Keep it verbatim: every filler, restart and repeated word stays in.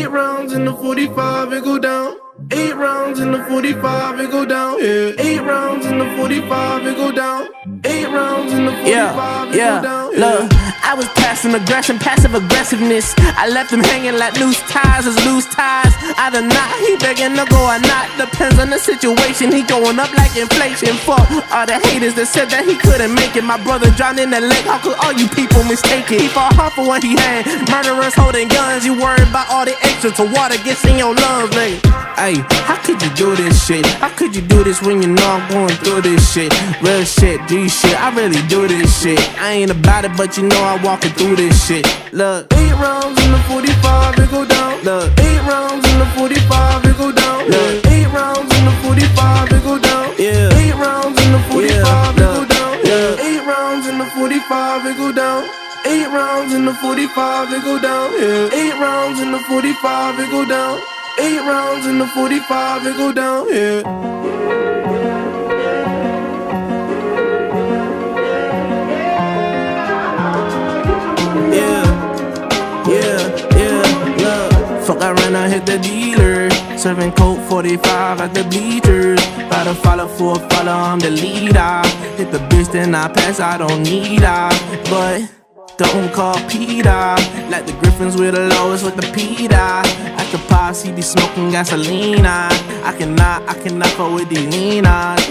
Eight rounds in the forty-five and go down. Eight rounds in the forty-five and go down. Yeah. Eight rounds in the forty-five and go down. Eight rounds in the forty-five yeah, and yeah. go down. Yeah. Look, I was passing aggression, passive aggressiveness. I left them hanging like loose ties is loose ties. Either not, he begging to go or not. Depends on the situation, he going up like inflation. Fuck all the haters that said that he couldn't make it. My brother drowned in the lake, how could all you people mistake it? He fought hard for what he had, murderers holding guns. You worried about all the extra till water gets in your lungs, nigga. Ayy, how could you do this shit? How could you do this when you know I'm going through this shit? Real shit, D shit, I really do this shit. I ain't about it, but you know I'm walking through this shit. Look, eight rounds in the forty-five, it go down. Look, eight rounds in the forty-five, it go down. Look, eight rounds in the forty-five, it go down. Yeah, eight rounds in the forty-five, it go down. Yeah, eight rounds in the forty-five, it go down. Eight rounds in the forty-five, it go down. Yeah, eight rounds in the forty-five, it go down. Eight rounds in the forty-five, it go down, yeah. Yeah, yeah, yeah, love. Fuck, I ran, I hit the dealer. Serving coke forty-five at the bleachers. About to follow for a follow, I'm the leader. Hit the bitch, then I pass, I don't need her. But don't call Peter. Like the Griffins, we're the lowest with the Peter. I could possibly be smoking gasolina. I cannot, I cannot fuck with these Ninas.